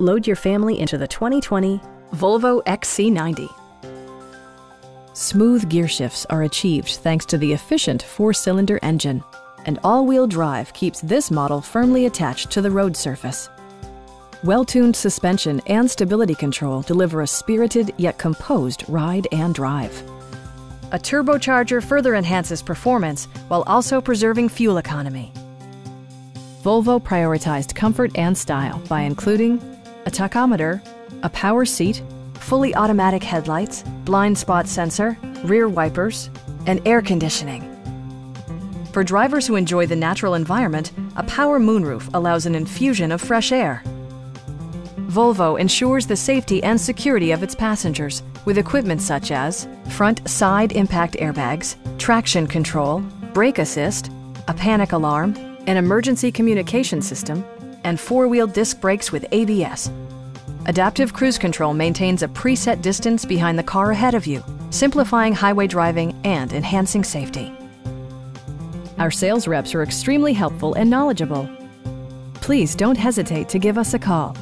Load your family into the 2020 Volvo XC90. Smooth gear shifts are achieved thanks to the efficient four-cylinder engine, and all-wheel drive keeps this model firmly attached to the road surface. Well-tuned suspension and stability control deliver a spirited yet composed ride and drive. A turbocharger further enhances performance while also preserving fuel economy. Volvo prioritized comfort and style by including a tachometer, a power seat, fully automatic headlights, blind spot sensor, rear wipers, and air conditioning. For drivers who enjoy the natural environment, a power moonroof allows an infusion of fresh air. Volvo ensures the safety and security of its passengers with equipment such as front side impact airbags, traction control, brake assist, a panic alarm, an emergency communication system, and four-wheel disc brakes with ABS. Adaptive Cruise Control maintains a preset distance behind the car ahead of you, simplifying highway driving and enhancing safety. Our sales reps are extremely helpful and knowledgeable. Please don't hesitate to give us a call.